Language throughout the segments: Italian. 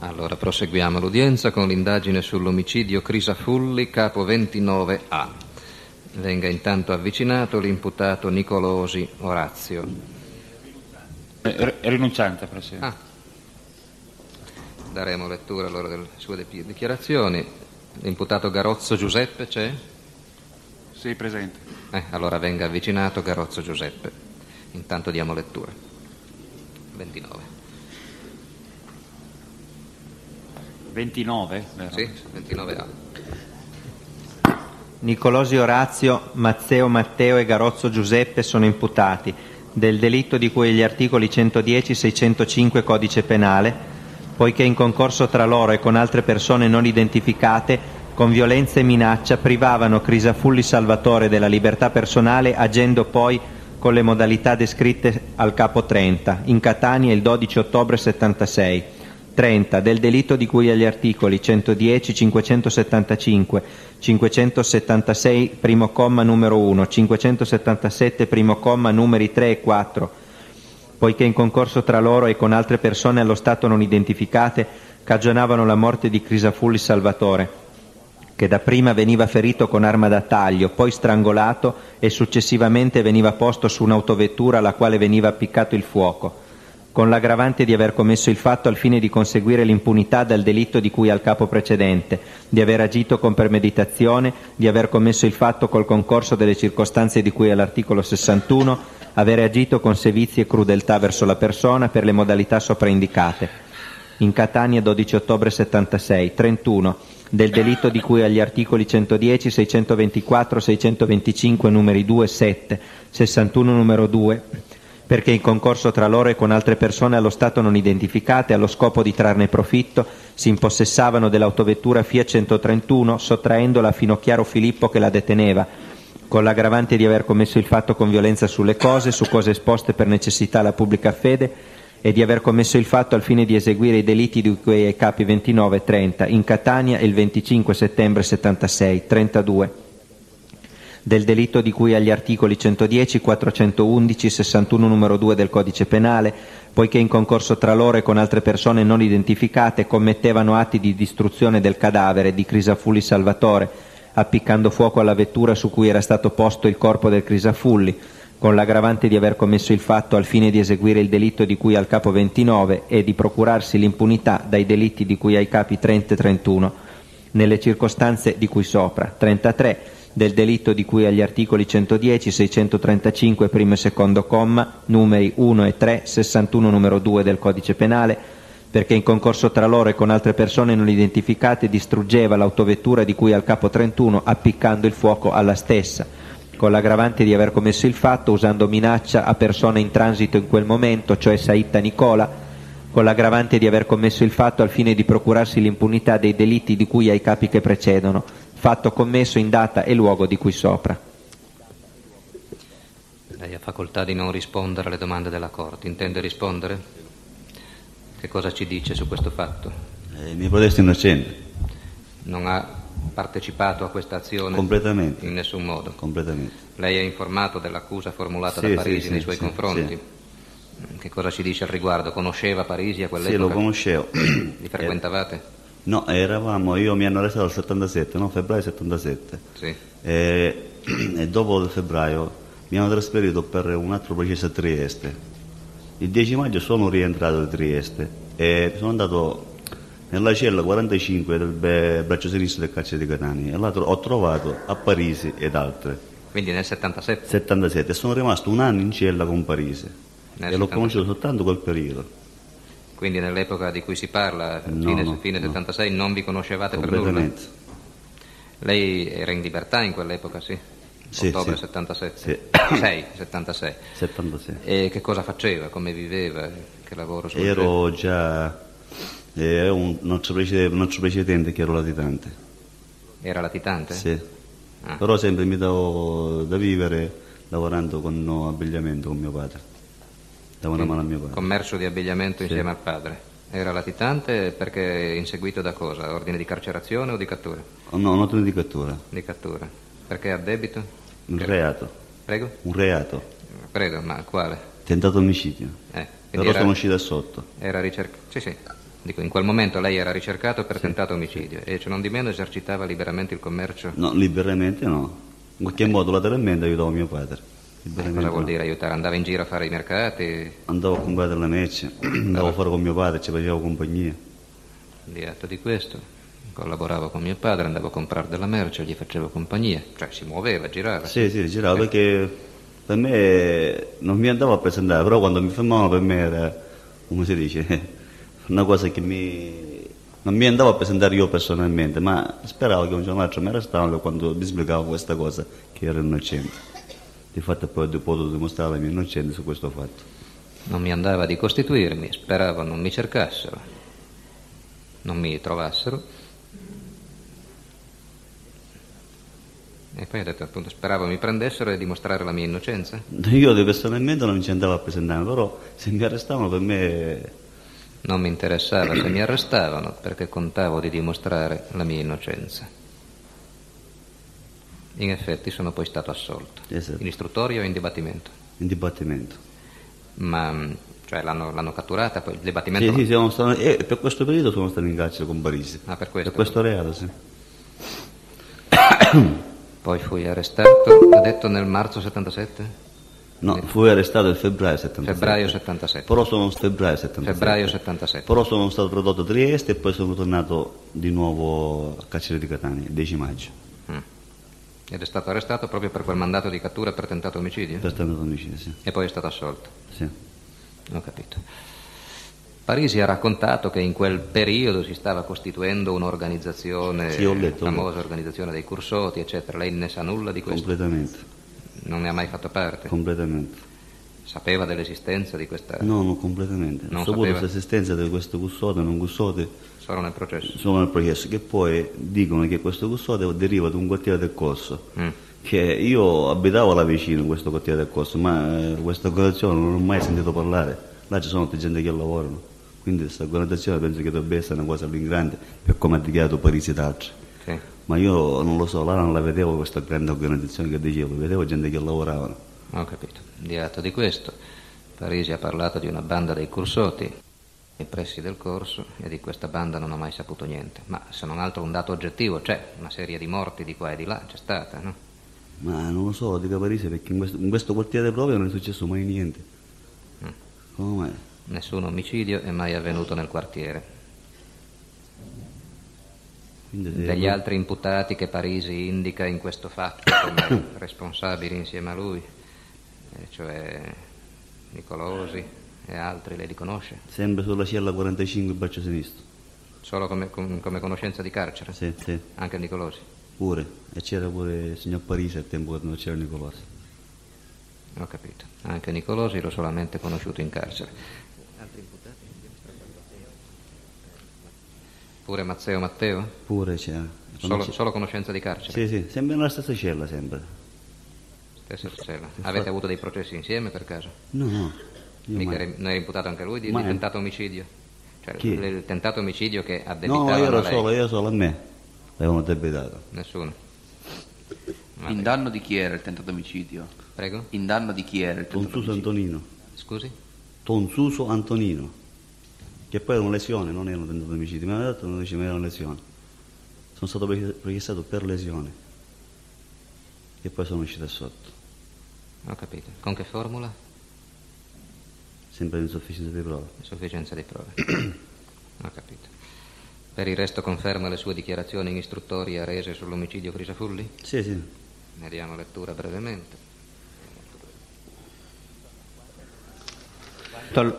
Allora, proseguiamo l'udienza con l'indagine sull'omicidio Crisafulli, capo 29A. Venga intanto avvicinato l'imputato Nicolosi Orazio. Rinunciante, Presidente. Daremo lettura allora delle sue dichiarazioni. L'imputato Garozzo Giuseppe c'è? Sì, presente. Allora venga avvicinato Garozzo Giuseppe. Intanto diamo lettura. 29. 29? Sì, 29A. Nicolosi Orazio, Mazzeo Matteo e Garozzo Giuseppe sono imputati del delitto di cui gli articoli 110 e 605 Codice Penale, poiché in concorso tra loro e con altre persone non identificate, con violenza e minaccia privavano Crisafulli Salvatore della libertà personale, agendo poi con le modalità descritte al capo 30, in Catania il 12 ottobre 76. 30. Del delitto di cui agli articoli 110, 575, 576, primo comma numero 1, 577, primo comma numeri 3 e 4, poiché in concorso tra loro e con altre persone allo Stato non identificate cagionavano la morte di Crisafulli Salvatore, che dapprima veniva ferito con arma da taglio, poi strangolato e successivamente veniva posto su un'autovettura alla quale veniva appiccato il fuoco, con l'aggravante di aver commesso il fatto al fine di conseguire l'impunità dal delitto di cui al capo precedente, di aver agito con premeditazione, di aver commesso il fatto col concorso delle circostanze di cui all'articolo 61, avere agito con sevizie e crudeltà verso la persona per le modalità sopraindicate. In Catania 12 ottobre 76. 31. Del delitto di cui agli articoli 110, 624, 625, numeri 2, 7, 61, numero 2, perché in concorso tra loro e con altre persone allo Stato non identificate, allo scopo di trarne profitto, si impossessavano dell'autovettura Fiat 131, sottraendola a Finocchiaro Filippo che la deteneva, con l'aggravante di aver commesso il fatto con violenza sulle cose, su cose esposte per necessità alla pubblica fede, e di aver commesso il fatto al fine di eseguire i delitti di cui ai capi 29 e 30, in Catania il 25 settembre 76, 32. Del delitto di cui agli articoli 110, 411, 61 numero 2 del Codice Penale, poiché in concorso tra loro e con altre persone non identificate commettevano atti di distruzione del cadavere di Crisafulli Salvatore, appiccando fuoco alla vettura su cui era stato posto il corpo del Crisafulli, con l'aggravante di aver commesso il fatto al fine di eseguire il delitto di cui al capo 29 e di procurarsi l'impunità dai delitti di cui ai capi 30 e 31, nelle circostanze di cui sopra. 33. Del delitto di cui agli articoli 110, 635, primo e secondo comma, numeri 1 e 3, 61 numero 2 del Codice Penale, perché in concorso tra loro e con altre persone non identificate distruggeva l'autovettura di cui al capo 31 appiccando il fuoco alla stessa, con l'aggravante di aver commesso il fatto usando minaccia a persone in transito in quel momento, cioè Saitta Nicola, con l'aggravante di aver commesso il fatto al fine di procurarsi l'impunità dei delitti di cui ai capi che precedono, fatto commesso in data e luogo di cui sopra. Lei ha facoltà di non rispondere alle domande della Corte. Intende rispondere? Che cosa ci dice su questo fatto? Mi protesto innocente. Non ha partecipato a questa azione? Completamente. In nessun modo? Completamente. Lei è informato dell'accusa formulata da Parisi nei suoi confronti? Sì. Che cosa ci dice al riguardo? Conosceva Parisi a quell'epoca? Sì, lo conoscevo. Li frequentavate? No, mi hanno arrestato il 77, no? Febbraio 77. Sì. E dopo il febbraio mi hanno trasferito per un altro processo a Trieste. Il 10 maggio sono rientrato da Trieste e sono andato nella cella 45 del braccio sinistro del carcere di Catania e là ho trovato a Parisi ed altre. Quindi nel 77? 77, e sono rimasto un anno in cella con Parisi e l'ho conosciuto soltanto quel periodo. Quindi nell'epoca di cui si parla, fine 76, non vi conoscevate per nulla? Lei era in libertà in quell'epoca, sì? Sì, ottobre 77? Sì. 76. 76. E che cosa faceva? Come viveva? Che lavoro svolgeva? Ero già un nostro precedente che ero latitante. Era latitante? Sì. Ah. Però sempre mi davo da vivere lavorando con abbigliamento con mio padre. Davo una mano a mio padre. Commercio di abbigliamento insieme al padre. Era latitante perché inseguito da cosa? Ordine di carcerazione o di cattura? No, un ordine di cattura. Di cattura. Perché a debito? Un reato. Prego? Un reato. Prego, ma quale? Tentato omicidio. Però sono uscito da sotto. Era ricercato. Sì, sì. In quel momento lei era ricercato per tentato omicidio e cioè, non di meno esercitava liberamente il commercio? No, liberamente no. In qualche modo lateralmente aiutavo mio padre. Cosa vuol dire aiutare? Andava in giro a fare i mercati? Andavo a comprare la merce, andavo a fare con mio padre, ci facevo compagnia. Di atto di questo, collaboravo con mio padre, andavo a comprare della merce, gli facevo compagnia, cioè si muoveva, girava. Sì, girava perché per me non mi andavo a presentare, però quando mi fermavano per me era, come si dice, una cosa che non mi andavo a presentare io personalmente, ma speravo che un giorno l'altro mi arrestavano quando mi spiegavo questa cosa, che ero innocente. Infatti poi dopo ho dimostrato la mia innocenza su questo fatto. Non mi andava di costituirmi, speravo non mi cercassero, non mi trovassero. E poi ho detto appunto speravo mi prendessero e dimostrare la mia innocenza. Io personalmente non mi ci andavo a presentare, però se mi arrestavano per me... Non mi interessava se mi arrestavano perché contavo di dimostrare la mia innocenza. In effetti sono poi stato assolto. Esatto. In istruttorio o in dibattimento? In dibattimento. Ma cioè, l'hanno catturata poi? Il dibattimento? Sì, siamo stati, per questo periodo sono stato in carcere con Parisi. Ah, per questo? Per questo reato, sì. Poi fui arrestato, ha detto nel marzo 77? No, fui arrestato il febbraio 77. Febbraio 77. Però sono stato prodotto a Trieste e poi sono tornato di nuovo a carcere di Catania, il 10 maggio. Ed è stato arrestato proprio per quel mandato di cattura per tentato omicidio? Per tentato omicidio, sì. E poi è stato assolto? Sì. Ho capito. Parisi ha raccontato che in quel periodo si stava costituendo un'organizzazione, famosa organizzazione dei Cursoti, eccetera. Lei ne sa nulla di questo? Completamente. Non ne ha mai fatto parte? Completamente. Sapeva dell'esistenza di questa... No, non completamente. Non sapevo dell'esistenza di questo Cursoti, non Cursoti. Solo nel processo? Solo nel processo, che poi dicono che questo Cursoti deriva da un quartiere del Corso, che io abitavo là vicino in questo quartiere del Corso, ma questa organizzazione non ho mai sentito parlare, là ci sono gente che lavorano, quindi questa organizzazione penso che dovrebbe essere una cosa più grande, per come ha dichiarato Parisi ed altri. Sì. Ma io non lo so, là non la vedevo questa grande organizzazione che dicevo, vedevo gente che lavorava. Ho capito, di atto di questo, Parisi ha parlato di una banda dei Cursoti nei pressi del Corso e di questa banda non ho mai saputo niente, ma se non altro un dato oggettivo c'è, una serie di morti di qua e di là c'è stata, no? Ma non lo so, dica Parisi, perché in questo quartiere proprio non è successo mai niente. Come mai? Nessun omicidio è mai avvenuto nel quartiere. Degli altri imputati che Parisi indica in questo fatto come responsabili insieme a lui, cioè Nicolosi e altri, lei li conosce? Sempre sulla cella 45 il braccio sinistro. Solo come conoscenza di carcere? Sì. Anche Nicolosi? Pure, e c'era pure il signor Parisi al tempo quando c'era Nicolosi. Ho capito, anche Nicolosi l'ho solamente conosciuto in carcere. Altri imputati? Pure Matteo? Pure c'era. Solo conoscenza di carcere? Sì, sempre nella stessa cella, sempre. Stessa cella. Avete avuto dei processi insieme per caso? No. Non era imputato anche lui di tentato omicidio? Cioè il tentato omicidio che ha debitato? No, io solo a me l'avevano debitato. Nessuno? In danno di chi era il tentato omicidio? Prego? In danno di chi era il tentato omicidio? Ton Suso Antonino. Scusi? Ton Suso Antonino, che poi era una lesione, non era un tentato omicidio, ma era una lesione. Sono stato processato per lesione e poi sono uscito sotto. Ho capito. Con che formula? Sempre insufficienza di prove. Insufficienza di prove. Ho capito. Per il resto conferma le sue dichiarazioni in istruttoria rese sull'omicidio Crisafulli? Sì. Ne diamo lettura brevemente.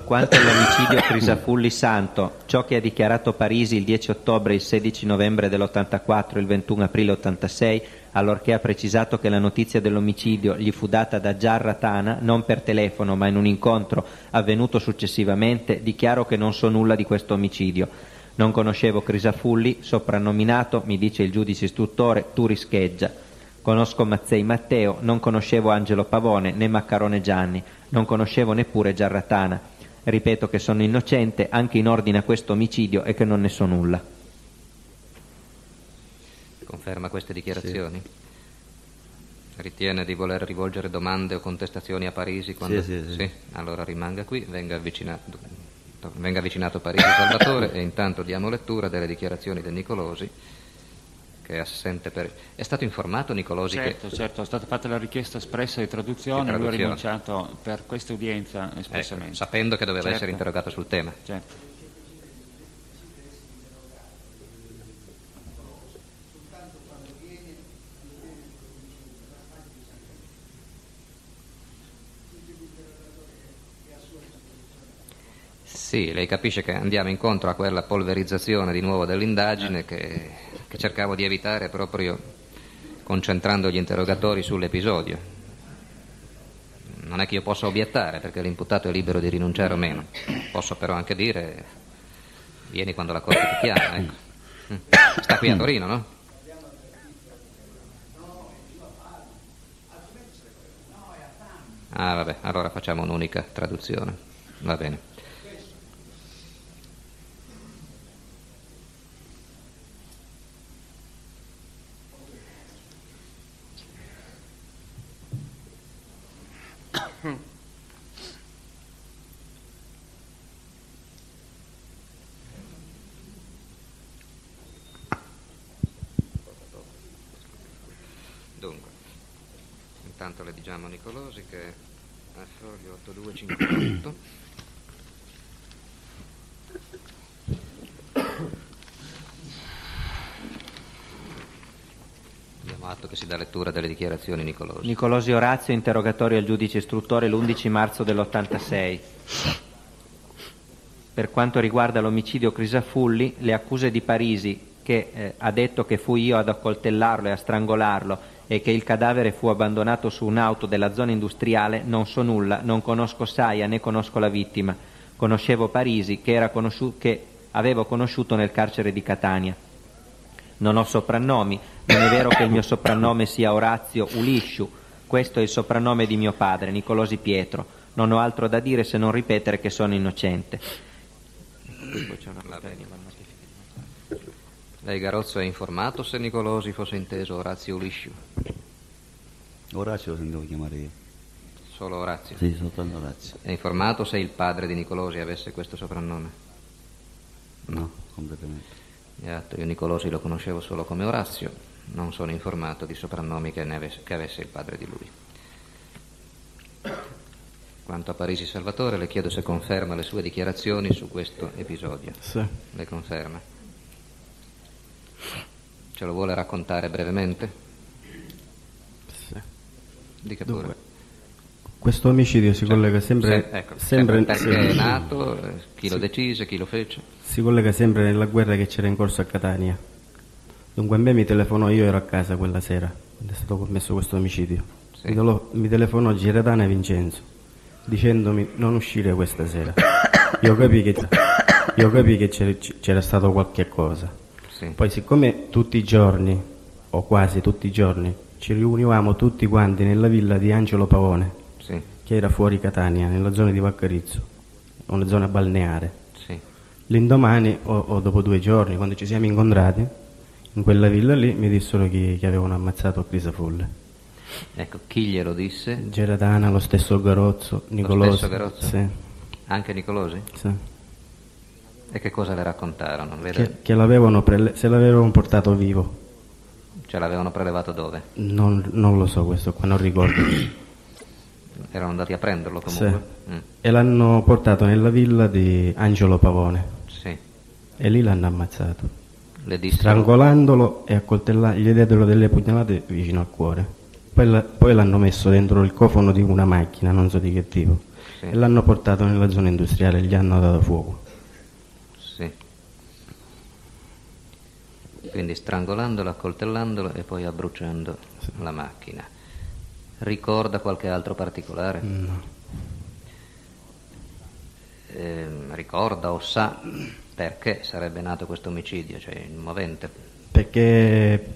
Quanto all'omicidio Crisafulli Santo, ciò che ha dichiarato Parisi il 10 ottobre, il 16 novembre dell'84 e il 21 aprile 86, allorché ha precisato che la notizia dell'omicidio gli fu data da Giarratana, non per telefono ma in un incontro avvenuto successivamente, dichiaro che non so nulla di questo omicidio. Non conoscevo Crisafulli, soprannominato, mi dice il giudice istruttore, Turi Scheggia. Conosco Mazzei Matteo, non conoscevo Angelo Pavone né Maccarone Gianni, non conoscevo neppure Giarratana. Ripeto che sono innocente anche in ordine a questo omicidio e che non ne so nulla. Conferma queste dichiarazioni? Sì. Ritiene di voler rivolgere domande o contestazioni a Parisi? Quando... Sì. Allora rimanga qui, venga avvicinato. Venga avvicinato Parisi Salvatore e intanto diamo lettura delle dichiarazioni del Nicolosi, che è assente per... È stato informato Nicolosi che... Certo, è stata fatta la richiesta espressa di traduzione, e lui ha rinunciato per questa udienza espressamente. Ecco, sapendo che doveva essere interrogato sul tema. Certo. Sì, lei capisce che andiamo incontro a quella polverizzazione di nuovo dell'indagine che cercavo di evitare proprio concentrando gli interrogatori sull'episodio. Non è che io possa obiettare perché l'imputato è libero di rinunciare o meno. Posso però anche dire, vieni quando la Corte ti chiama, ecco. Sta qui a Torino, no? Ah, vabbè, allora facciamo un'unica traduzione, va bene. Intanto le diciamo Nicolosi che a foglio 8258 diamo atto che si dà lettura delle dichiarazioni Nicolosi. Nicolosi Orazio, interrogatorio al giudice istruttore l'11 marzo dell'86. Per quanto riguarda l'omicidio Crisafulli, le accuse di Parisi che ha detto che fui io ad accoltellarlo e a strangolarlo e che il cadavere fu abbandonato su un'auto della zona industriale, non so nulla, non conosco Saia né conosco la vittima. Conoscevo Parisi che avevo conosciuto nel carcere di Catania. Non ho soprannomi, non è vero che il mio soprannome sia Orazio Ulisciu, questo è il soprannome di mio padre, Nicolosi Pietro. Non ho altro da dire se non ripetere che sono innocente. Poi c'è una Lei Garozzo è informato se Nicolosi fosse inteso Orazio Ulisciu? Orazio lo sentivo chiamare io. Solo Orazio? Sì, soltanto Orazio. È informato se il padre di Nicolosi avesse questo soprannome? No, completamente. Io Nicolosi lo conoscevo solo come Orazio, non sono informato di soprannomi che avesse il padre di lui. Quanto a Parisi Salvatore, le chiedo se conferma le sue dichiarazioni su questo episodio. Sì. Le conferma? Ce lo vuole raccontare brevemente? Sì. Dica pure. Dunque, questo omicidio si collega sempre... perché è nato, chi lo decise, chi lo fece? Si collega sempre nella guerra che c'era in corso a Catania. Dunque a me mi telefonò, io ero a casa quella sera, quando è stato commesso questo omicidio. Sì. Mi telefonò Giarratana e Vincenzo, dicendomi non uscire questa sera. Io capii che c'era stato qualche cosa. Sì. Poi siccome tutti i giorni, o quasi tutti i giorni, ci riunivamo tutti quanti nella villa di Angelo Pavone, sì, che era fuori Catania, nella zona di Vaccarizzo, una zona balneare. Sì. L'indomani, o dopo 2 giorni, quando ci siamo incontrati, in quella villa lì mi dissero che avevano ammazzato Crisafulli. Ecco, chi glielo disse? Giarratana, lo stesso Garozzo, Nicolosi. Lo stesso Garozzo? Sì. Anche Nicolosi? Sì. E che cosa le raccontarono? Che l'avevano se l'avevano portato vivo. Cioè l'avevano prelevato dove? Non lo so questo qua, non ricordo. Erano andati a prenderlo comunque? Sì. E l'hanno portato nella villa di Angelo Pavone. Sì. E lì l'hanno ammazzato. Strangolandolo e gli diedero delle pugnalate vicino al cuore. Poi l'hanno messo dentro il cofano di una macchina, non so di che tipo. Sì. E l'hanno portato nella zona industriale e gli hanno dato fuoco. Quindi strangolandolo, accoltellandolo e poi abbruciando, sì, la macchina. Ricorda qualche altro particolare? No. Ricorda o sa perché sarebbe nato questo omicidio, cioè il movente? Perché...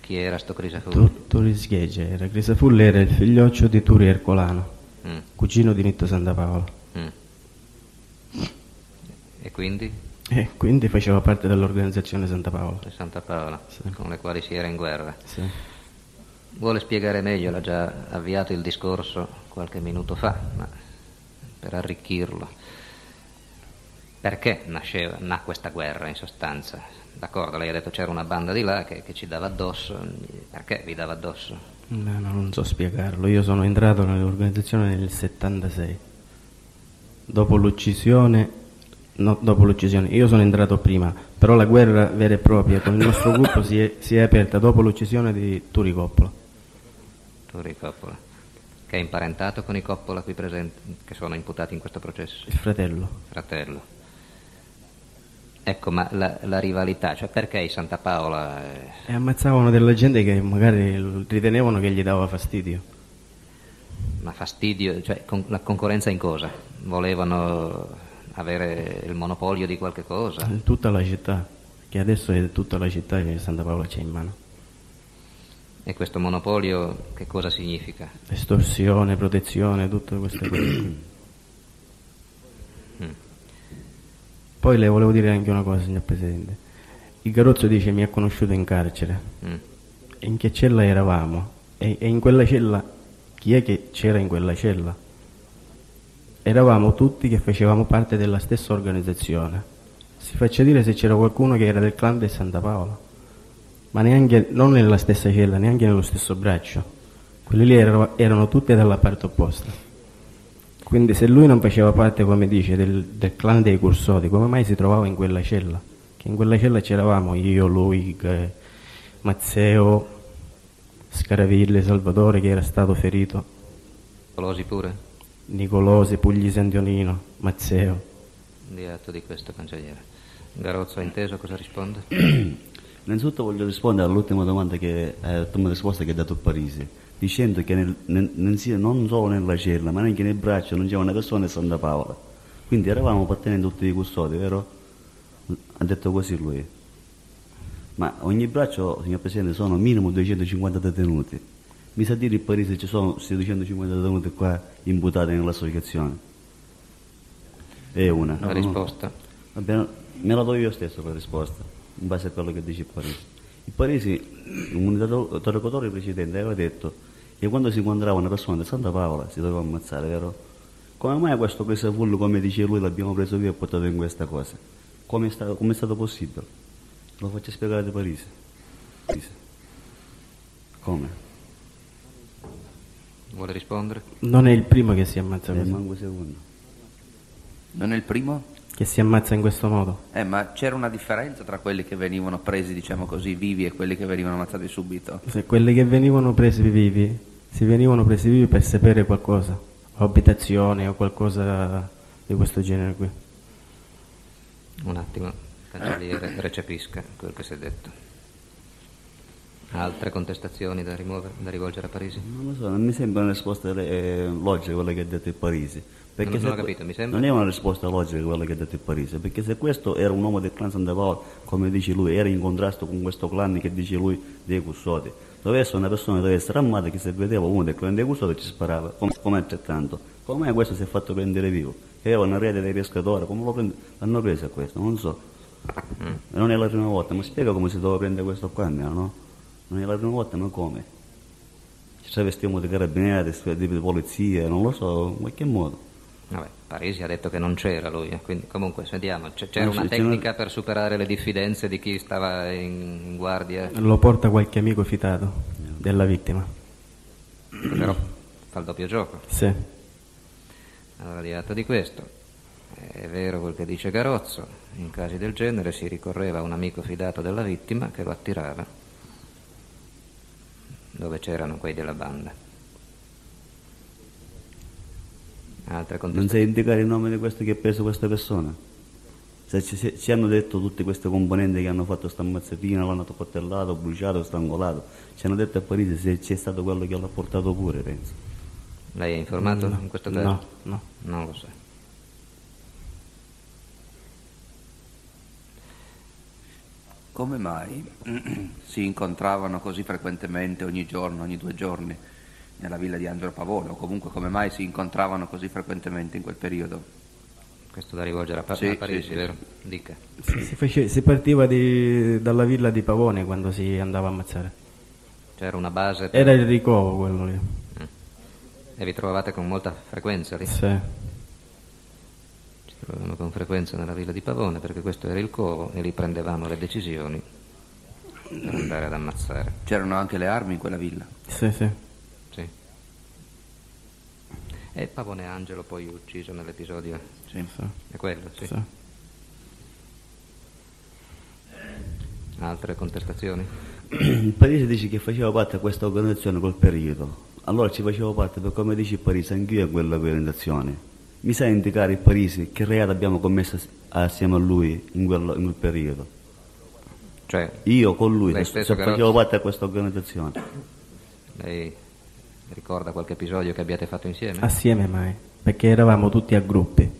Chi era sto Crisafulli? Turi Scheggia era. Crisafulli era il figlioccio di Turi Ercolano, cugino di Nitto Santa Paola. E quindi? E quindi faceva parte dell'organizzazione Santa Paola. Santa Paola, sì, con le quali si era in guerra. Sì. Vuole spiegare meglio, l'ha già avviato il discorso qualche minuto fa, ma per arricchirlo. perché nacque questa guerra, in sostanza. D'accordo, lei ha detto c'era una banda di là che ci dava addosso, perché vi dava addosso? No, non so spiegarlo. Io sono entrato nell'organizzazione nel 76. Dopo l'uccisione, io sono entrato prima, però la guerra vera e propria con il nostro gruppo si è aperta dopo l'uccisione di Turi Coppola. Turi Coppola, che è imparentato con i Coppola qui presenti, che sono imputati in questo processo? Il fratello. Ecco, ma la rivalità, cioè perché i Santa Paola... E ammazzavano della gente che magari ritenevano che gli dava fastidio. Ma fastidio, cioè la concorrenza in cosa? Volevano... avere il monopolio di qualche cosa in tutta la città, che adesso è tutta la città che Santa Paola c'è in mano. E questo monopolio che cosa significa? Estorsione, protezione, tutte queste cose. Poi le volevo dire anche una cosa, signor Presidente. Il Garozzo dice mi ha conosciuto in carcere. In che cella eravamo? E in quella cella chi è che c'era in quella cella? Eravamo tutti che facevamo parte della stessa organizzazione. Si faccia dire se c'era qualcuno che era del clan di Santa Paola, ma neanche, non nella stessa cella, neanche nello stesso braccio. Quelli lì erano tutti dalla parte opposta. Quindi se lui non faceva parte, come dice, del clan dei Cursoti, come mai si trovava in quella cella? Che in quella cella c'eravamo io, lui, Matteo, Scaravilli, Salvatore, che era stato ferito. Colosi pure? Nicolosi, Pugliese, Antonino, Mazzeo. Di atto di questo, Cancelliere. Garozzo ha inteso, cosa risponde? Innanzitutto voglio rispondere all'ultima domanda che risposta che ha dato Parisi, dicendo che non solo nella cella, ma neanche nel braccio non c'è una persona di Santa Paola. Quindi eravamo appartenenti tutti i Cursoti, vero? Ha detto così lui. Ma ogni braccio, signor Presidente, sono minimo 250 detenuti. Mi sa dire in Parisi ci sono 650 detenuti qua imputati nell'associazione? È una. La risposta? Va bene, me la do io stesso la risposta, in base a quello che dice Parisi. Il Parisi, un interlocutore precedente, aveva detto che quando si incontrava una persona di Santa Paola si doveva ammazzare, vero? Come mai questo Crisafulli, come dice lui, l'abbiamo preso via e portato in questa cosa? Come è stato possibile? Lo faccio spiegare da Parisi. Come? Vuole rispondere? Non è il primo che si ammazza così. Non è il primo? Che si ammazza in questo modo. Ma c'era una differenza tra quelli che venivano presi, diciamo così, vivi e quelli che venivano ammazzati subito? Se quelli che venivano presi vivi, si venivano presi vivi per sapere qualcosa, o abitazione o qualcosa di questo genere qui. Un attimo, Cancelliere, recepisca quel che si è detto. Altre contestazioni da rivolgere a Parisi? Non lo so, non mi sembra una risposta logica quella che ha detto il Parisi. Perché non l'ho capito, mi sembra. Non è una risposta logica quella che ha detto il Parisi, perché se questo era un uomo del clan Santa Paola, come dice lui, era in contrasto con questo clan che dice lui dei Cursoti, doveva essere una persona che doveva essere armata, che se vedeva uno del clan dei Cursoti ci sparava, come altrettanto. Come questo si è fatto prendere vivo? Che aveva una rete dei pescatori, come l'hanno preso a questo? Non so. Non è la prima volta, ma spiega come si doveva prendere questo qua, no? Non è la prima volta, ma come? Ci cioè, vestiamo di carabinieri, di polizia, non lo so, in qualche modo. Vabbè, Parisi ha detto che non c'era lui, quindi comunque sentiamo, c'era una tecnica per superare le diffidenze di chi stava in guardia? Lo porta qualche amico fidato della vittima. Però fa il doppio gioco. Sì. Allora, di atto di questo, è vero quel che dice Garozzo, in casi del genere si ricorreva a un amico fidato della vittima che lo attirava dove c'erano quelli della banda. Altre contestazioni? Non sai indicare il nome di questo che ha preso questa persona? Se ci hanno detto tutte queste componenti che hanno fatto sta ammazzatina, l'hanno coltellato, bruciato, strangolato, ci hanno detto a Parisi se c'è stato quello che l'ha portato pure, penso. Lei è informato in questo caso? No. Non lo so. Come mai si incontravano così frequentemente ogni giorno, ogni due giorni nella villa di Angelo Pavone, o comunque come mai si incontravano così frequentemente in quel periodo? Questo da rivolgere a Parisi, sì, vero? Dica. Si partiva dalla villa di Pavone quando si andava a ammazzare. C'era una base? Per... Era il ricovo quello lì. E vi trovavate con molta frequenza lì? Sì. Andavano con frequenza nella villa di Pavone perché questo era il coro e lì prendevamo le decisioni per andare ad ammazzare. C'erano anche le armi in quella villa? Sì, sì. Sì. E Pavone Angelo poi ucciso nell'episodio. Sì. È quello, sì. Sì. Altre contestazioni? Parisi dice che faceva parte di questa organizzazione col periodo. Allora ci facevo parte, per come dice Parisi, anch'io a quella organizzazione. Mi sa indicare, Parisi, che reato abbiamo commesso assieme a lui in quel periodo? Cioè, io con lui, facevo parte di questa organizzazione. Lei ricorda qualche episodio che abbiate fatto insieme? Assieme mai, perché eravamo tutti a gruppi.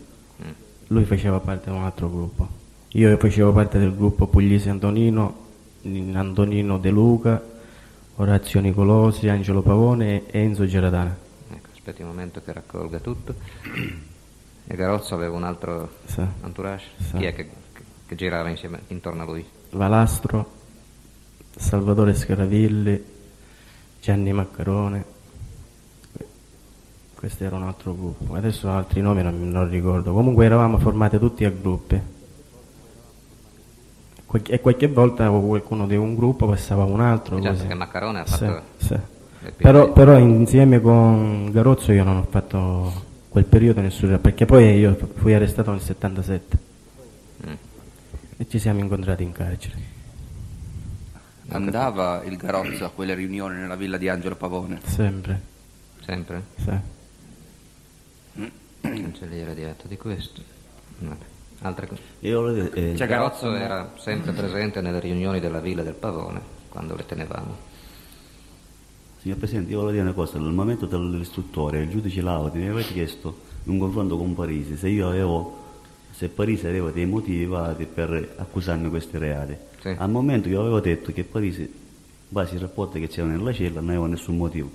Lui faceva parte di un altro gruppo. Io facevo parte del gruppo Pugliese Antonino, Antonino De Luca, Orazio Nicolosi, Angelo Pavone e Enzo Giarratana. Aspetti un momento che raccolga tutto. E Garozzo aveva un altro entourage. Sì. Chi è che girava insieme intorno a lui? Valastro, Salvatore Scaravilli, Gianni Maccarone. Questo era un altro gruppo. Adesso altri nomi non ricordo. Comunque eravamo formati tutti a gruppi. E qualche volta qualcuno di un gruppo passava a un altro. Certo, così. Che Maccarone ha fatto... Sì. Però insieme con Garozzo io non ho fatto quel periodo nessuno, perché poi io fui arrestato nel 77 e ci siamo incontrati in carcere. Andava il Garozzo a quelle riunioni nella villa di Angelo Pavone? Sempre. Sempre? Sì. Cancelliere diretto di questo. Altre cose. Cioè, Garozzo era sempre presente nelle riunioni della villa del Pavone quando le tenevamo. Signor Presidente, io volevo dire una cosa. Nel momento dell'istruttore, il giudice Lauti mi aveva chiesto in un confronto con Parisi se Parisi aveva dei motivi validi per accusarmi di questi reati. Sì. Al momento io avevo detto che Parisi, in base ai rapporti che c'erano nella cella, non aveva nessun motivo.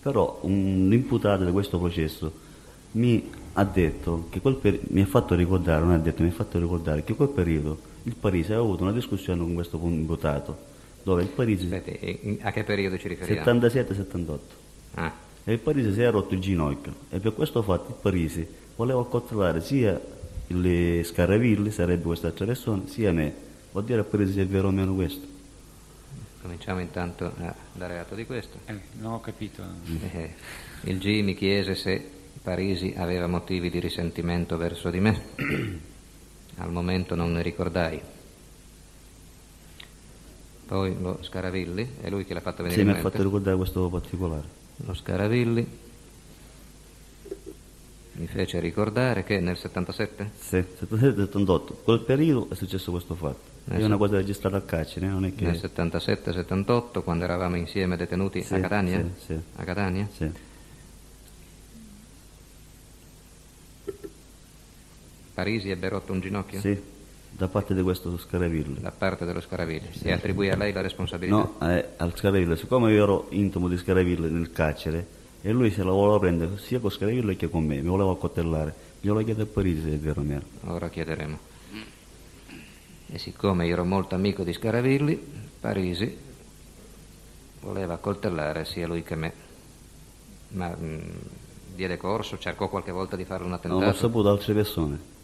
Però un imputato di questo processo mi ha detto che mi ha fatto ricordare che in quel periodo il Parisi aveva avuto una discussione con questo imputato. Dove il Parisi... Senti, a che periodo ci riferiamo? 77-78. Ah. E il Parisi si era rotto il ginocchio e per questo fatto il Parisi voleva controllare sia le Scaravilli, sarebbe questa altra persona, sia me. Vuol dire a Parisi se è vero o meno questo. Cominciamo intanto a dare atto di questo. Non ho capito. Il G mi chiese se Parisi aveva motivi di risentimento verso di me. Al momento non ne ricordai. Poi lo Scaravilli, è lui che l'ha fatto venire in mente? Sì, mi ha fatto ricordare questo particolare. Lo Scaravilli mi fece ricordare che nel 77? Sì, 77-78, quel periodo è successo questo fatto. È una cosa registrata a carcere, non è che... Nel 77-78, quando eravamo insieme detenuti a Catania? Sì, sì. A Catania? Sì. Parisi ebbe rotto un ginocchio? Sì. Da parte di questo Scaravilli. Da parte dello Scaravilli. Sì. E attribuì a lei la responsabilità? No, al Scaravilli. Siccome io ero intimo di Scaravilli nel carcere e lui se la voleva prendere sia con Scaravilli che con me, mi voleva accoltellare. Glielo chiedo a Parisi se è vero o meno. Ora chiederemo. E siccome io ero molto amico di Scaravilli, Parisi voleva accoltellare sia lui che me. Ma diede corso, cercò qualche volta di farlo un attentato. Non l'ho saputo da altre persone.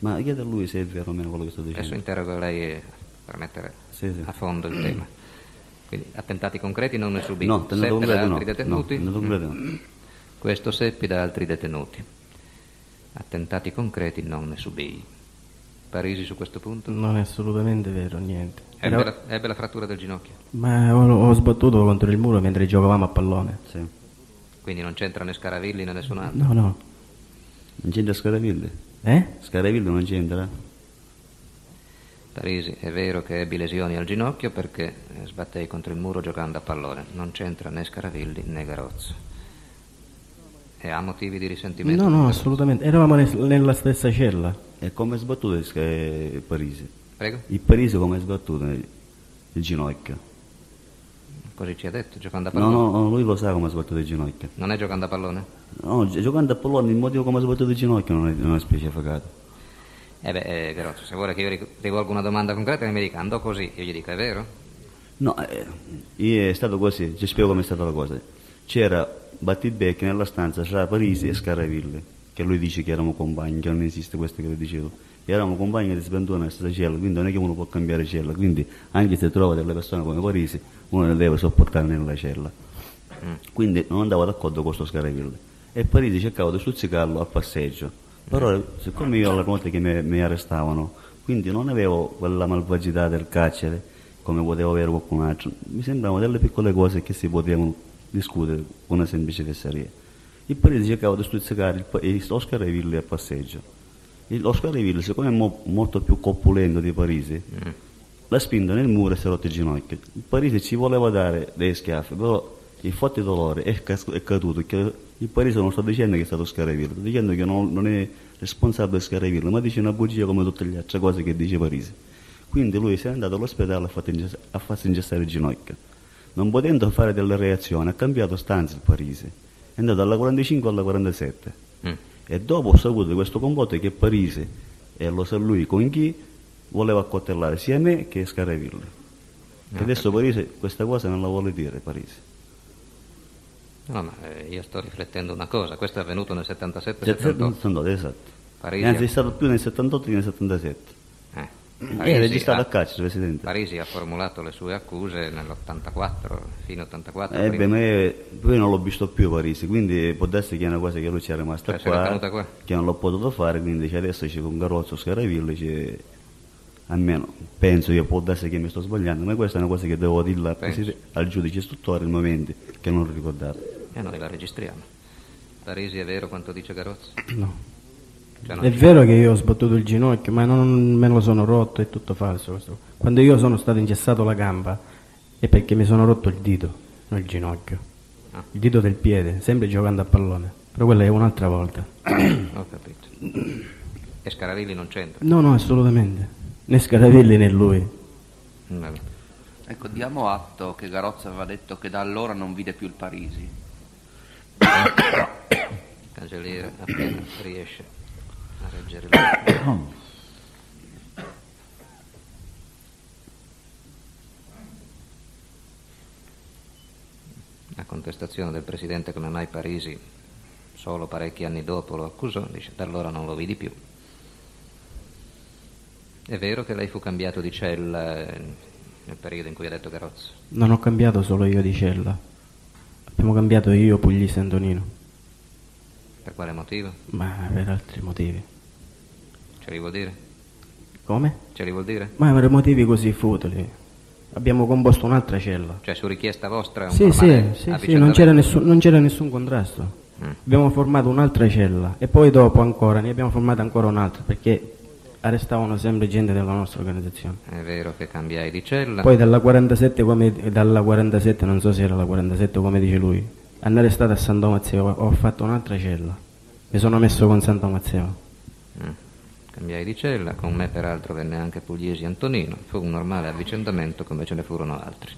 Ma chiedo a lui se è vero o meno quello che sto dicendo. Adesso interrogo lei per mettere a fondo il tema. Quindi attentati concreti non ne subì. No, Seppi da altri detenuti. Questo Seppi da altri detenuti. Attentati concreti non ne subì. Parisi su questo punto? Non è assolutamente vero, niente. Ebbe la frattura del ginocchio. Ma ho sbattuto contro il muro mentre giocavamo a pallone. Sì. Quindi non c'entra né Scaravilli né nessun altro? No, no. Non c'entra Scaravilli? Scaravilli non c'entra? Parisi, è vero che ebbi lesioni al ginocchio perché sbattei contro il muro giocando a pallone. Non c'entra né Scaravilli né Garozzo. E ha motivi di risentimento? No, no, assolutamente. Eravamo nella stessa cella. E come è sbattuto il Parisi? Prego? Il Parisi come è sbattuto il ginocchio? Così ci ha detto, giocando a pallone? No, no, lui lo sa come ha sbattuto il ginocchio. Non è giocando a pallone? No, giocando a pallone, il motivo come ha sbattuto il ginocchio non è specificato. Garozzo, se vuole che io rivolgo una domanda concreta e mi dica, andò così, io gli dico, è vero? No, è stato così, ci spiego com'è stata la cosa. C'era battibecchi nella stanza tra Parisi e Scaravilli, che lui dice che eravamo compagni, che non esiste questo che lo dicevo, eravamo compagni che si svendono nella stessa cella, quindi non è che uno può cambiare cella, quindi anche se trova delle persone come Parisi, uno ne deve sopportare nella cella. Quindi non andava d'accordo con sto Scaravilli e Parisi cercava di stuzzicarlo al passeggio, però siccome io alla notte che mi arrestavano, quindi non avevo quella malvagità del carcere come poteva avere qualcun altro, mi sembravano delle piccole cose che si potevano discutere con una semplice fesseria. Il Parisi cercava di stuzzicare lo Scaravilli al passeggio. Lo Scaravilli, siccome è molto più corpulento di Parisi, l'ha spinto nel muro e si è rotto il ginocchio. Il Parisi ci voleva dare dei schiaffi, però il forte dolore è caduto. Il Parisi non sta dicendo che è stato Scaravilli, sta dicendo che non è responsabile Scaravilli, ma dice una bugia come tutte le altre cose che dice Parisi. Quindi lui si è andato all'ospedale a farsi ingessare il ginocchio. Non potendo fare delle reazioni, ha cambiato stanza il Parisi. È andato dalla 45 alla 47 e dopo ho saputo di questo complotto che Parisi, e lo sa lui con chi, voleva accoltellare sia me che Scaravilli. E adesso Parisi questa cosa non la vuole dire Parisi. No, ma io sto riflettendo una cosa, questo è avvenuto nel 77-78, esatto. Parisi, anzi, è stato più nel 78 che nel 77. Parisi è registrato a carcere, Presidente. Parisi ha formulato le sue accuse nell'84, fino all'84. Beh, ma io non l'ho visto più Parisi, quindi può darsi che è una cosa che lui ci è rimasta qua, che non l'ho potuto fare, quindi adesso c'è con Garozzo, Scaravilli, almeno penso che può darsi che mi sto sbagliando, ma questa è una cosa che devo dirla al giudice istruttore al momento, che non ricordavo. E noi la registriamo. Parisi, è vero quanto dice Garozzo? No. È vero che io ho sbattuto il ginocchio, ma non me lo sono rotto, è tutto falso questo. Quando io sono stato ingessato la gamba è perché mi sono rotto il dito, non il ginocchio. Il dito del piede, sempre giocando a pallone. Però quella è un'altra volta. Ho capito. E Scaravilli non c'entra? No, no, assolutamente. Né Scaravilli né lui. Vabbè. Ecco, diamo atto che Garozzo aveva detto che da allora non vide più il Parisi. Il cancelliere appena riesce a reggere la... La contestazione del presidente come mai Parisi solo parecchi anni dopo lo accusò, dice da allora non lo vidi più. È vero che lei fu cambiato di cella nel periodo in cui ha detto Garozzo? Non ho cambiato solo io di cella, abbiamo cambiato io, Pugliese e Antonino. Per quale motivo? Ma per altri motivi. Ce li vuol dire? Come? Ce li vuol dire? Ma per motivi così futili. Abbiamo composto un'altra cella. Cioè su richiesta vostra? Sì, non c'era nessun contrasto. Abbiamo formato un'altra cella e poi dopo ancora ne abbiamo formata ancora un'altra, perché arrestavano sempre gente della nostra organizzazione. È vero che cambiai di cella. Poi dalla 47, non so se era la 47 come dice lui, hanno arrestato a Santa Mazzei, ho fatto un'altra cella, mi sono messo con Santa Mazzei. Cambiai di cella, con me peraltro venne anche Pugliese Antonino, fu un normale avvicendamento come ce ne furono altri.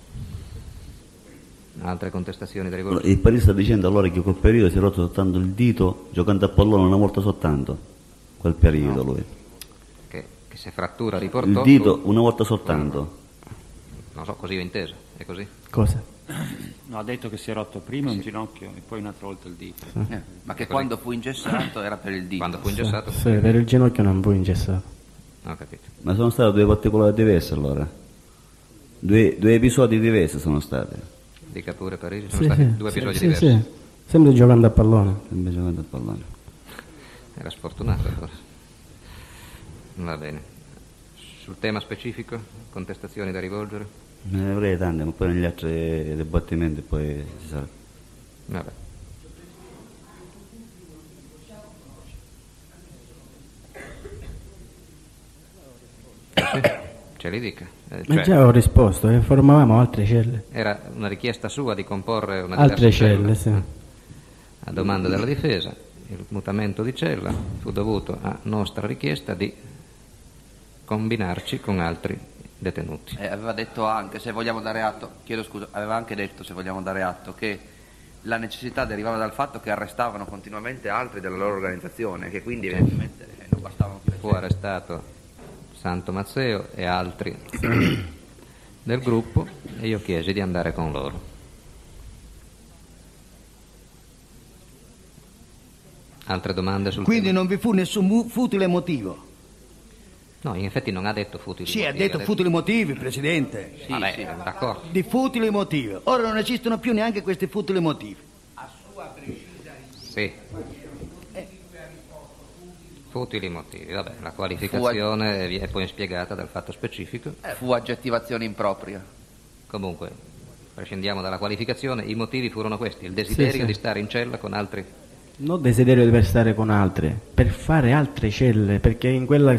Altre contestazioni dei colpi? Il Parisi sta dicendo allora che quel periodo si è rotto soltanto il dito giocando a pallone una volta soltanto, quel periodo no. Lui. Che se frattura riportò... Il dito una volta soltanto. Non so, così ho inteso, è così? Cosa? No, ha detto che si è rotto prima un ginocchio e poi un'altra volta il dito. Ma che quando fu ingessato era per il dito. Quando fu ingessato? Sì, per il ginocchio non fu ingessato. Ho capito. Ma sono state due particolari diverse allora? Due episodi diversi sono stati. Dica pure Parisi, sono stati due episodi diversi. Sì, sempre giocando a pallone. Era sfortunato allora. Va bene. Sul tema specifico, contestazioni da rivolgere? Ne avrei tante, ma poi negli altri dibattimenti poi si sa. Vabbè. Ce li dica. Ma già ho risposto, formavamo altre celle. Era una richiesta sua di comporre una altre celle, sì. A domanda della difesa, il mutamento di cella fu dovuto a nostra richiesta di combinarci con altri detenuti. Aveva detto anche, se vogliamo dare atto, chiedo scusa, aveva anche detto, se vogliamo dare atto, che la necessità derivava dal fatto che arrestavano continuamente altri della loro organizzazione, che quindi evidentemente non bastavano più. Fu arrestato Santo Mazzeo e altri del gruppo e io chiesi di andare con loro. Altre domande sul Quindi tema? Non vi fu nessun futile motivo? No, in effetti non ha detto futili motivi. Sì, ha detto futili motivi, Presidente. Sì, vabbè, sì, d'accordo. Di futili motivi. Ora non esistono più neanche questi futili motivi. A sua precisa risposta. Sì. Futili motivi, vabbè, la qualificazione è poi spiegata dal fatto specifico. Fu aggettivazione impropria. Comunque, prescindiamo dalla qualificazione, i motivi furono questi, il desiderio di stare in cella con altri. Non desiderio di stare con altri, per fare altre celle, perché in quella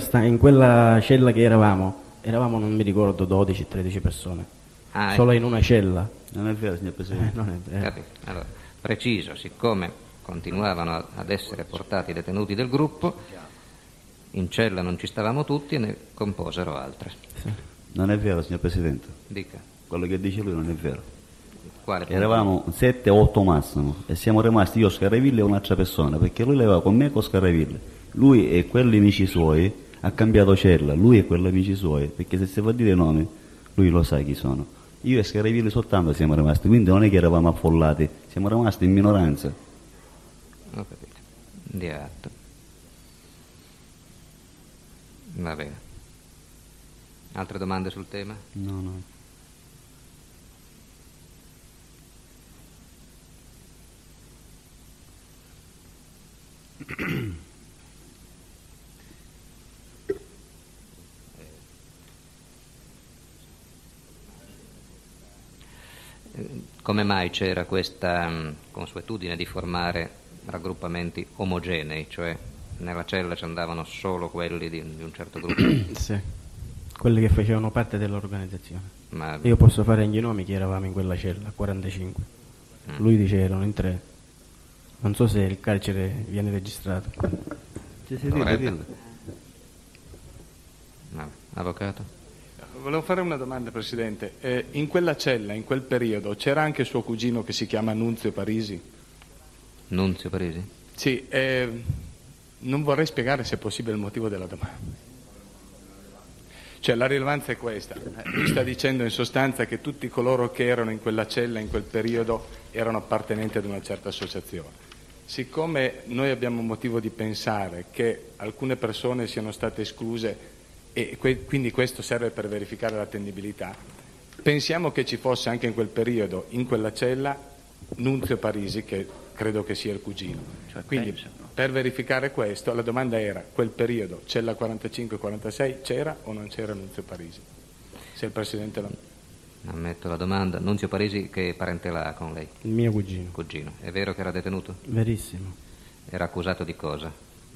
cella che eravamo non mi ricordo 12-13 persone, solo in una cella. Non è vero, signor Presidente. Non è vero. Capito? Allora, preciso, siccome continuavano ad essere portati i detenuti del gruppo, in cella non ci stavamo tutti e ne composero altre. Non è vero, signor Presidente. Dica. Quello che dice lui non è vero. Quale? Eravamo 7-8 massimo e siamo rimasti io, Scaravilli e un'altra persona, perché lui levava con me con Scaravilli. Lui e quelli amici suoi ha cambiato cella, lui e quelli amici suoi, perché se si fa dire i nomi lui lo sa chi sono. Io e Scaravilli soltanto siamo rimasti, quindi non è che eravamo affollati, siamo rimasti in minoranza. Ho capito. Di atto. Va bene. Altre domande sul tema? No, no. Come mai c'era questa consuetudine di formare raggruppamenti omogenei, cioè nella cella ci andavano solo quelli di un certo gruppo? Sì, quelli che facevano parte dell'organizzazione. Ma... io posso fare anche i nomi che eravamo in quella cella, 45. Lui dice erano in 3. Non so se il carcere viene registrato. Ci si deve. Avvocato? Volevo fare una domanda, Presidente. In quella cella, in quel periodo, c'era anche suo cugino che si chiama Nunzio Parisi? Nunzio Parisi? Sì, non vorrei spiegare se è possibile il motivo della domanda. Cioè la rilevanza è questa, lui sta dicendo in sostanza che tutti coloro che erano in quella cella in quel periodo erano appartenenti ad una certa associazione. Siccome noi abbiamo motivo di pensare che alcune persone siano state escluse e quindi questo serve per verificare l'attendibilità, pensiamo che ci fosse anche in quel periodo, in quella cella, Nunzio Parisi che... credo che sia il cugino. Quindi per verificare questo la domanda era: quel periodo, cella 45-46, c'era o non c'era Nunzio Parisi? Se il Presidente lo... ammetto la domanda. Nunzio Parisi che parentela ha con lei? Il mio cugino. Cugino. È vero che era detenuto? Verissimo. Era accusato di cosa?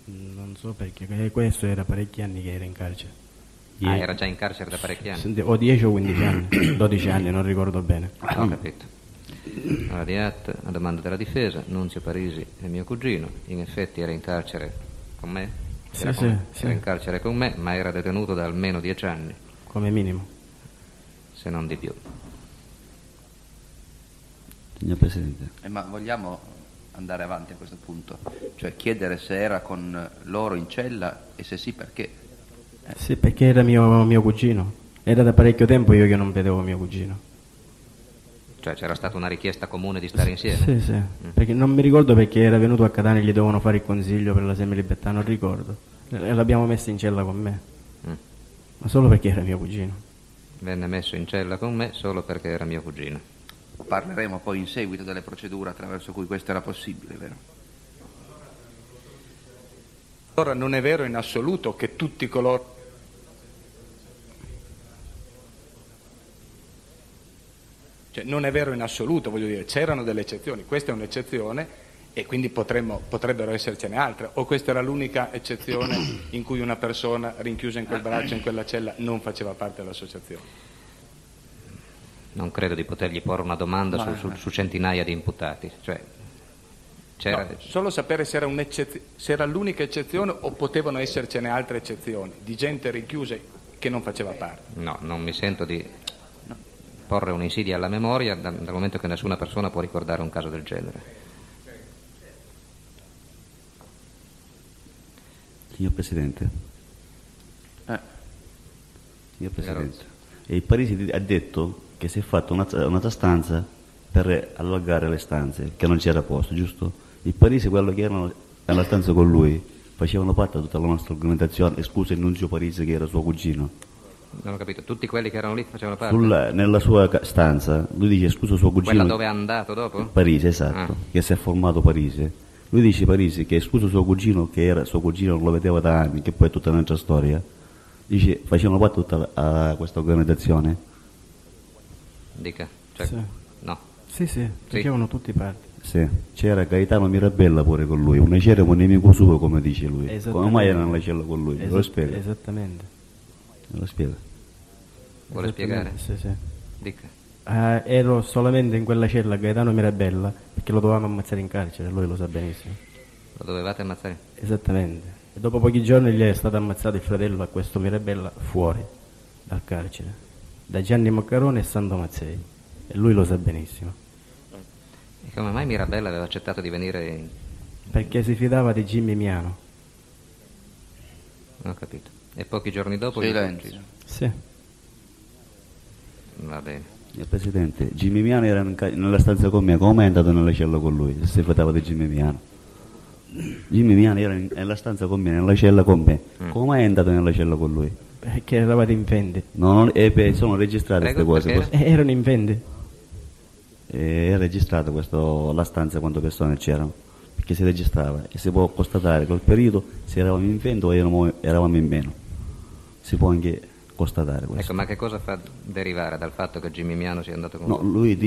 Non so, perché questo era parecchi anni che era in carcere. Era già in carcere da parecchi anni? O 10 o 15 anni, 12 anni, non ricordo bene. Ho capito. Allora, di atto, a domanda della difesa, Nunzio Parisi è mio cugino, in effetti era in carcere con me, era in carcere con me, ma era detenuto da almeno 10 anni. Come minimo. Se non di più. Signor Presidente. Ma vogliamo andare avanti a questo punto? Cioè chiedere se era con loro in cella e se sì perché? Sì, perché era mio cugino. Era da parecchio tempo io che non vedevo mio cugino. Cioè c'era stata una richiesta comune di stare insieme? Sì, sì, perché non mi ricordo, perché era venuto a Catania e gli dovevano fare il consiglio per la semilibertà, non ricordo. L'abbiamo messo in cella con me, ma solo perché era mio cugino. Venne messo in cella con me solo perché era mio cugino. Parleremo poi in seguito delle procedure attraverso cui questo era possibile, vero? Allora non è vero in assoluto che tutti coloro... Cioè, non è vero in assoluto, voglio dire, c'erano delle eccezioni, questa è un'eccezione e quindi potrebbero essercene altre, o questa era l'unica eccezione in cui una persona rinchiusa in quel braccio, in quella cella, non faceva parte dell'associazione. Non credo di potergli porre una domanda su centinaia di imputati, cioè, no, solo sapere se era, l'unica eccezione o potevano essercene altre eccezioni di gente rinchiusa che non faceva parte. No, non mi sento di porre un'insidia alla memoria dal momento che nessuna persona può ricordare un caso del genere. Signor Presidente, signor Presidente, il Parisi ha detto che si è fatta un'altra stanza per allargare le stanze, che non c'era posto, giusto? Il Parisi, quello che erano nella stanza con lui, facevano parte tutta la nostra organizzazione, escluso il Nunzio Parisi che era suo cugino. Non ho capito, tutti quelli che erano lì facevano parte? Nella sua stanza, lui dice, escluso suo cugino... Quella dove è andato dopo? Parisi, esatto, che si è formato Parisi. Lui dice Parisi che escluso suo cugino, che era suo cugino, non lo vedeva da anni, che poi è tutta un'altra storia, dice, facevano parte tutta questa organizzazione. Dica, cioè, sì. No. Sì, sì, facevano tutti parte. Sì, c'era Gaetano Mirabella pure con lui, una c'era un nemico suo, come dice lui. Come mai era nella cella con lui? Lo spiega. Esattamente. Lo spiega. Vuole spiegare? Sì, sì. Dica. Ero solamente in quella cella Gaetano Mirabella perché lo dovevamo ammazzare in carcere, lui lo sa benissimo. Lo dovevate ammazzare? Esattamente. E dopo pochi giorni gli è stato ammazzato il fratello a questo Mirabella fuori dal carcere, da Gianni Maccarone e Santa Mazzei, e lui lo sa benissimo. E come mai Mirabella aveva accettato di venire? Perché si fidava di Jimmy Miano. Non ho capito. E pochi giorni dopo... Silenzio. Sì. Va bene. Il Presidente, Jimmy Miano era nella stanza con me, come è andato nella cella con lui? Si fidava di Jimmy Miano. Jimmy Miano era nella stanza con me, nella cella con me. Come è andato nella cella con lui? Perché eravate in fendi. No, sono registrate queste cose. Erano in fendi. È registrata la stanza quante persone c'erano, perché si registrava e si può constatare col periodo se eravamo in vento o eravamo in meno, si può anche constatare questo. Ecco, ma che cosa fa derivare dal fatto che Jimmy Miano sia andato con lui?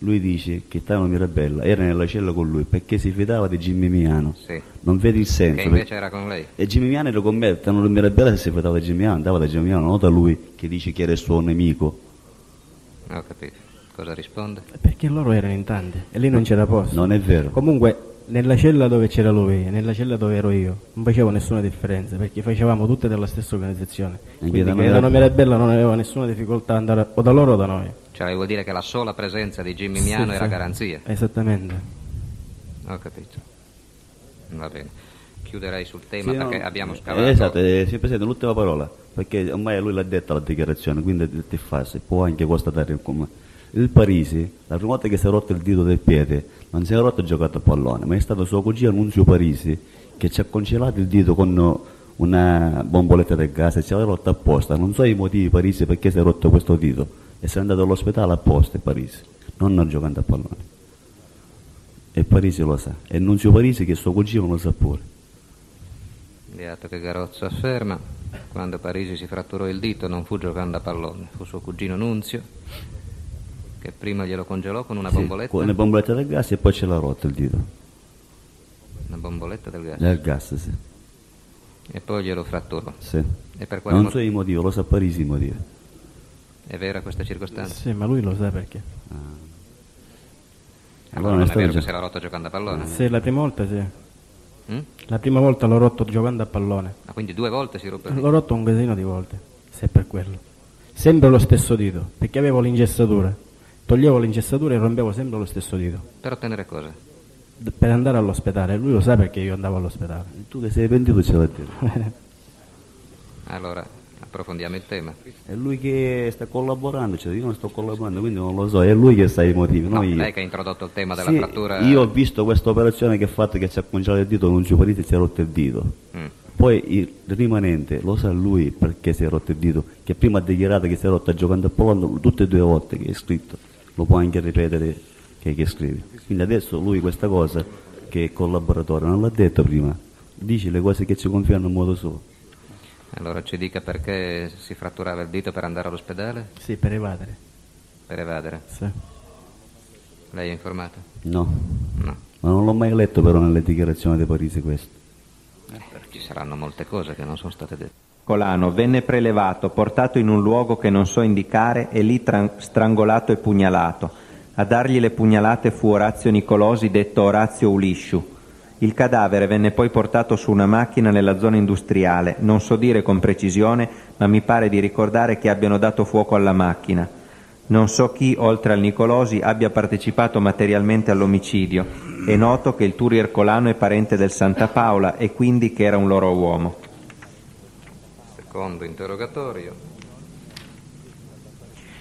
Lui dice che Tano Mirabella era nella cella con lui perché si fidava di Jimmy Miano. Sì. Non vede il senso. Che invece era con lei. E Jimmy Miano era con me, Tano Mirabella si fidava di Jimmy Miano, andava da Jimmy Miano, non da lui che dice che era il suo nemico. Ho capito. Cosa risponde? Perché loro erano in tanti e lì non c'era posto. Non è vero. Comunque nella cella dove c'era lui e nella cella dove ero io non facevo nessuna differenza perché facevamo tutte della stessa organizzazione. Quindi Gaetano Mirabella non aveva nessuna difficoltà ad andare o da loro o da noi. Cioè vuol dire che la sola presenza di Jimmy Miano era garanzia. Esattamente. Ho capito. Va bene. Chiuderei sul tema perché abbiamo scavato. Esatto, si presenta l'ultima parola, perché ormai lui l'ha detta la dichiarazione, quindi ti fa, si può anche constatare come il Parisi, la prima volta che si è rotto il dito del piede, non si è rotto e giocato a pallone, ma è stato suo cugino Nunzio Parisi che ci ha concellato il dito con una bomboletta del gas e ci aveva rotto apposta, non so i motivi Parisi perché si è rotto questo dito e si è andato all'ospedale apposta Parisi, non giocando a pallone. E Parisi lo sa, e Nunzio Parisi che suo cugino lo sa pure. Beato che Garozzo afferma, quando Parisi si fratturò il dito non fu giocando a pallone, fu suo cugino Nunzio che prima glielo congelò con una bomboletta. Con una bomboletta del gas e poi ce l'ha rotto il dito. Una bomboletta del gas? Del gas, sì. E poi glielo fratturò? Sì. E per quale non so il motivo, lo sa Parisi il motivo. È vera questa circostanza? Sì, ma lui lo sa perché. Ah. Allora non è vero che se l'ha rotto giocando a pallone? Sì, la prima volta sì. La prima volta l'ho rotto giocando a pallone. Ma quindi due volte si rompe? L'ho rotto un casino di volte, se è per quello. Sempre lo stesso dito, perché avevo l'ingessatura. Toglievo l'ingessatura e rompevo sempre lo stesso dito. Per ottenere cosa? Per andare all'ospedale, lui lo sa perché io andavo all'ospedale. Tu che sei pentito ce l'ha detto. Allora, approfondiamo il tema. È lui che sta collaborando, cioè io non sto collaborando, quindi non lo so, è lui che sa i motivi, non io. Lei che ha introdotto il tema della frattura. Io ho visto questa operazione che ha fatto, che ci ha congelato il dito, non ci parite, si è rotto il dito. Poi il rimanente lo sa lui perché si è rotto il dito, che prima ha dichiarato che si è rotto giocando a pallone tutte e due volte, che è scritto, lo può anche ripetere che scrive. Quindi adesso lui questa cosa, che è collaboratore, non l'ha detto prima, dice le cose che ci confiano in modo suo. Allora ci dica perché si fratturava il dito per andare all'ospedale? Sì, per evadere. Per evadere? Sì. Lei è informato? No. No. Ma non l'ho mai letto però nelle dichiarazioni di Parisi questo. Ci saranno molte cose che non sono state dette. Colano venne prelevato, portato in un luogo che non so indicare e lì strangolato e pugnalato. A dargli le pugnalate fu Orazio Nicolosi, detto Orazio Ulisciu. Il cadavere venne poi portato su una macchina nella zona industriale, non so dire con precisione, ma mi pare di ricordare che abbiano dato fuoco alla macchina. Non so chi, oltre al Nicolosi, abbia partecipato materialmente all'omicidio. È noto che il Turi Ercolano è parente del Santa Paola e quindi che era un loro uomo. Secondo interrogatorio.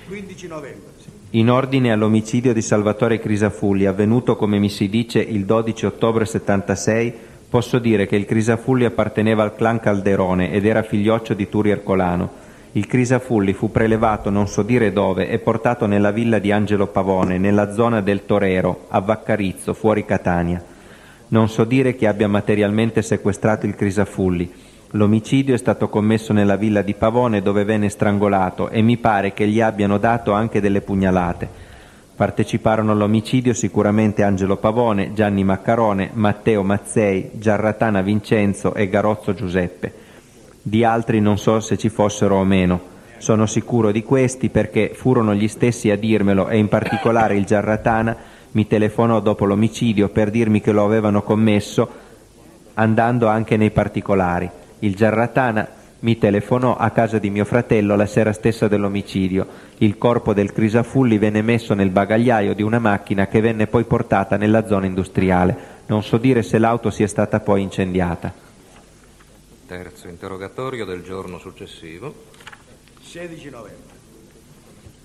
15 novembre. in ordine all'omicidio di Salvatore Crisafulli, avvenuto, come mi si dice, il 12 ottobre 76, posso dire che il Crisafulli apparteneva al clan Calderone ed era figlioccio di Turi Ercolano. Il Crisafulli fu prelevato non so dire dove e portato nella villa di Angelo Pavone, nella zona del Torero, a Vaccarizzo, fuori Catania. Non so dire chi abbia materialmente sequestrato il Crisafulli. L'omicidio è stato commesso nella villa di Pavone, dove venne strangolato, e mi pare che gli abbiano dato anche delle pugnalate. Parteciparono all'omicidio sicuramente Angelo Pavone, Gianni Maccarone, Matteo Mazzei, Giarratana Vincenzo e Garozzo Giuseppe. Di altri non so se ci fossero o meno. Sono sicuro di questi perché furono gli stessi a dirmelo, e in particolare il Giarratana mi telefonò dopo l'omicidio per dirmi che lo avevano commesso, andando anche nei particolari. Il Giarratana mi telefonò a casa di mio fratello la sera stessa dell'omicidio. Il corpo del Crisafulli venne messo nel bagagliaio di una macchina che venne poi portata nella zona industriale. Non so dire se l'auto sia stata poi incendiata. Terzo interrogatorio del giorno successivo. 16 novembre.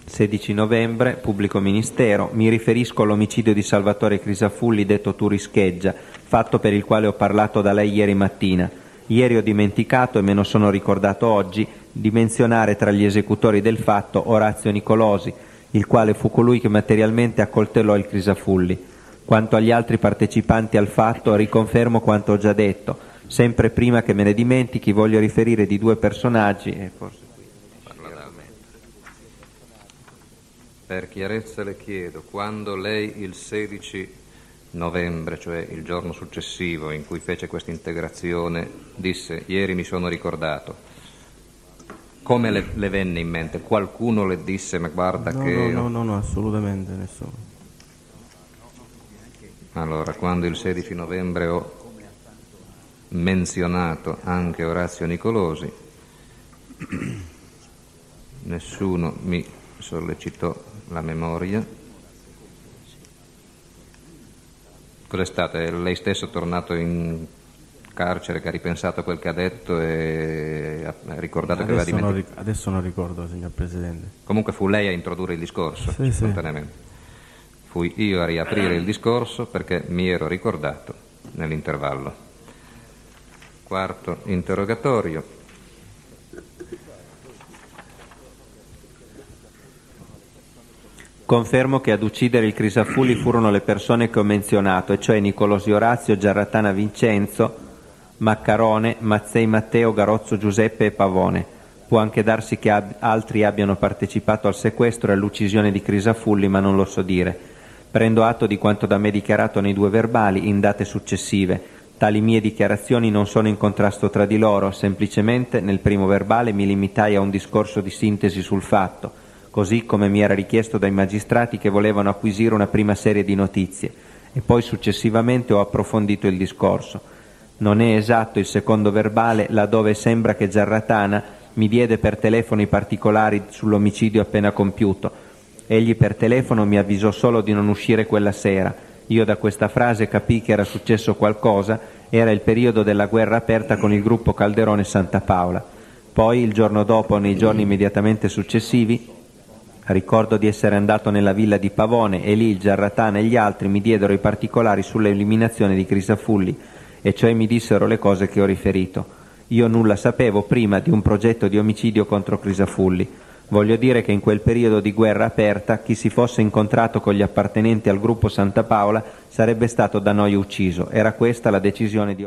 16 novembre, pubblico ministero, mi riferisco all'omicidio di Salvatore Crisafulli, detto Turi Scheggia, fatto per il quale ho parlato da lei ieri mattina. Ieri ho dimenticato, e me lo sono ricordato oggi, di menzionare tra gli esecutori del fatto Orazio Nicolosi, il quale fu colui che materialmente accoltellò il Crisafulli. Quanto agli altri partecipanti al fatto, riconfermo quanto ho già detto. Sempre prima che me ne dimentichi, voglio riferire di due personaggi, Per chiarezza le chiedo, quando lei il 16 novembre, cioè il giorno successivo in cui fece questa integrazione, disse ieri mi sono ricordato, come le venne in mente? Qualcuno le disse ma guarda No, assolutamente nessuno. Allora, quando il 16 novembre ho menzionato anche Orazio Nicolosi, nessuno mi sollecitò la memoria. Cos'è stato? Lei stesso è tornato in carcere che ha ripensato a quel che ha detto e ha ricordato adesso che aveva dimenticato? Adesso non ricordo, signor Presidente. Comunque fu lei a introdurre il discorso, sì, spontaneamente. Sì. Fui io a riaprire il discorso perché mi ero ricordato nell'intervallo. Quarto interrogatorio. 'Confermo che ad uccidere il Crisafulli furono le persone che ho menzionato, e cioè Nicolosi Orazio, Giarratana Vincenzo, Maccarone, Mazzei Matteo, Garozzo Giuseppe e Pavone. Può anche darsi che altri abbiano partecipato al sequestro e all'uccisione di Crisafulli, ma non lo so dire. Prendo atto di quanto da me dichiarato nei due verbali in date successive. Tali mie dichiarazioni non sono in contrasto tra di loro, semplicemente nel primo verbale mi limitai a un discorso di sintesi sul fatto, così come mi era richiesto dai magistrati che volevano acquisire una prima serie di notizie, e poi successivamente ho approfondito il discorso. Non è esatto il secondo verbale, laddove sembra che Giarratana mi diede per telefono i particolari sull'omicidio appena compiuto. Egli per telefono mi avvisò solo di non uscire quella sera. Io da questa frase capii che era successo qualcosa, era il periodo della guerra aperta con il gruppo Calderone Santa Paola. Poi, il giorno dopo, nei giorni immediatamente successivi, ricordo di essere andato nella villa di Pavone e lì il Giarratana e gli altri mi diedero i particolari sull'eliminazione di Crisafulli, e cioè mi dissero le cose che ho riferito. Io nulla sapevo prima di un progetto di omicidio contro Crisafulli. Voglio dire che in quel periodo di guerra aperta chi si fosse incontrato con gli appartenenti al gruppo Santa Paola sarebbe stato da noi ucciso. Era questa la decisione di